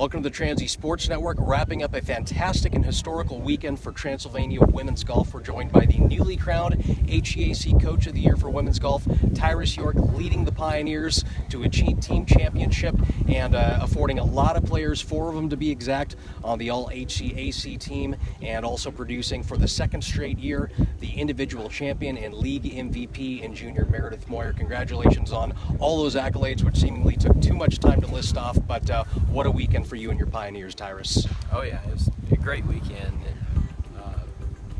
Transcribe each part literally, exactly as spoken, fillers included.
Welcome to the Transy Sports Network, wrapping up a fantastic and historical weekend for Transylvania Women's Golf. We're joined by the newly crowned H C A C Coach of the Year for Women's Golf, Tyrus York, leading the Pioneers to a team championship and uh, affording a lot of players, four of them to be exact, on the all H C A C team, and also producing for the second straight year the individual champion and league M V P in junior Meredith Moyer. Congratulations on all those accolades, which seemingly took too much time to list off, but uh, what a weekend for you and your Pioneers, Tyrus. Oh yeah, it was a great weekend. And, uh,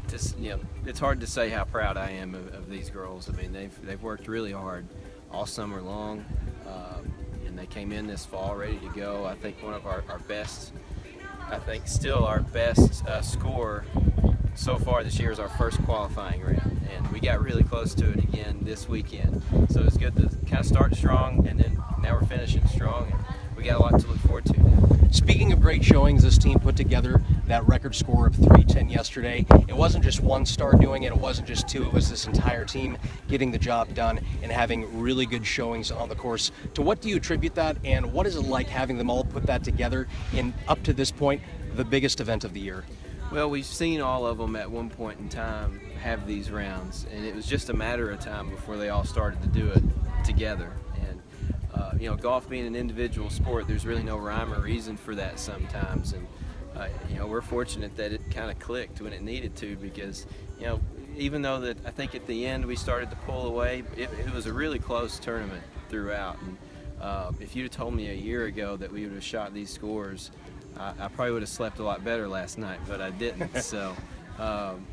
just, you know, it's hard to say how proud I am of, of these girls. I mean, they've, they've worked really hard all summer long, uh, and they came in this fall ready to go. I think one of our, our best, I think still our best uh, score so far this year is our first qualifying round, and we got really close to it again this weekend. So it's good to kind of start strong, and then now we're finishing strong, and we got a lot to look forward to now. Speaking of great showings, this team put together that record score of three ten yesterday. It wasn't just one star doing it, it wasn't just two, it was this entire team getting the job done and having really good showings on the course. To what do you attribute that, and what is it like having them all put that together in, up to this point, the biggest event of the year? Well, we've seen all of them at one point in time have these rounds, and it was just a matter of time before they all started to do it together. Uh, you know, golf being an individual sport, there's really no rhyme or reason for that sometimes, and uh, you know, we're fortunate that it kind of clicked when it needed to, because, you know, even though that I think at the end we started to pull away, it, it was a really close tournament throughout. And uh, if you'd have told me a year ago that we would have shot these scores, I, I probably would have slept a lot better last night, but I didn't. So, um,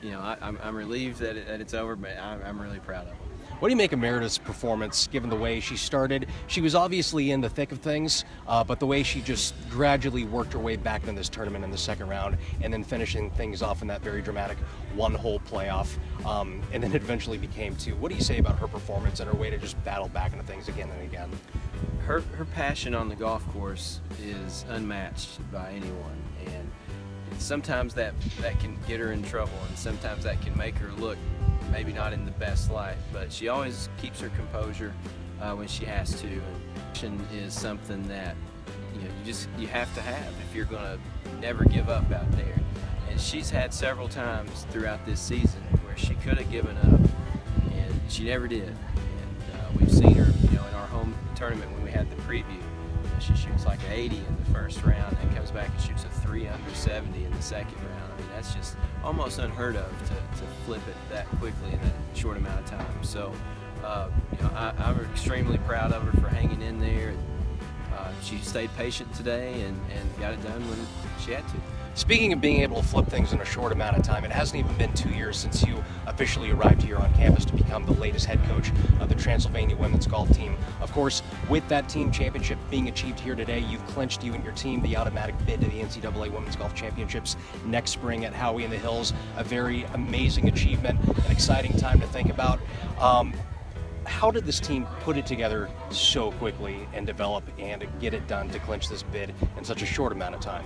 you know, I, I'm, I'm relieved that, it, that it's over, but I'm, I'm really proud of it. What do you make of Meredith's performance, given the way she started? She was obviously in the thick of things, uh, but the way she just gradually worked her way back in this tournament in the second round, and then finishing things off in that very dramatic one-hole playoff, um, and then eventually became two. What do you say about her performance and her way to just battle back into things again and again? Her, her passion on the golf course is unmatched by anyone, and sometimes that, that can get her in trouble, and sometimes that can make her look maybe not in the best light, but she always keeps her composure uh, when she has to. Passion is something that, you know, you just you have to have if you're going to never give up out there. And she's had several times throughout this season where she could have given up, and she never did. And uh, we've seen her, you know, in our home tournament when we had the preview. She shoots like eighty in the first round and comes back and shoots a three under seventy in the second round. I mean, that's just almost unheard of to, to flip it that quickly in that short amount of time. So, uh, you know, I, I'm extremely proud of her for hanging in there. Uh, she stayed patient today and, and got it done when she had to. Speaking of being able to flip things in a short amount of time, it hasn't even been two years since you officially arrived here on campus to become the latest head coach of the Transylvania Women's Golf Team. Of course, with that team championship being achieved here today, you've clinched, you and your team, the automatic bid to the N C double A Women's Golf Championships next spring at Howie in the Hills. A very amazing achievement, an exciting time to think about. Um, How did this team put it together so quickly and develop and get it done to clinch this bid in such a short amount of time?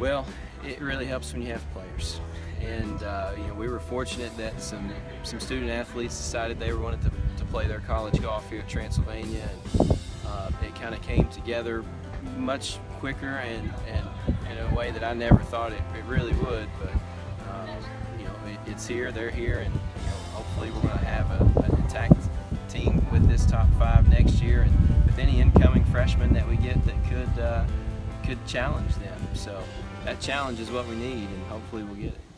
Well, it really helps when you have players, and uh, you know, we were fortunate that some some student athletes decided they wanted to, to play their college golf here at Transylvania, and uh, it kind of came together much quicker and, and in a way that I never thought it, it really would. But uh, you know, it, it's here, they're here, and you know, hopefully we're going to have a, an intact team with this top five next year, and with any incoming freshmen that we get that could uh, could challenge them. So that challenge is what we need, and hopefully we'll get it.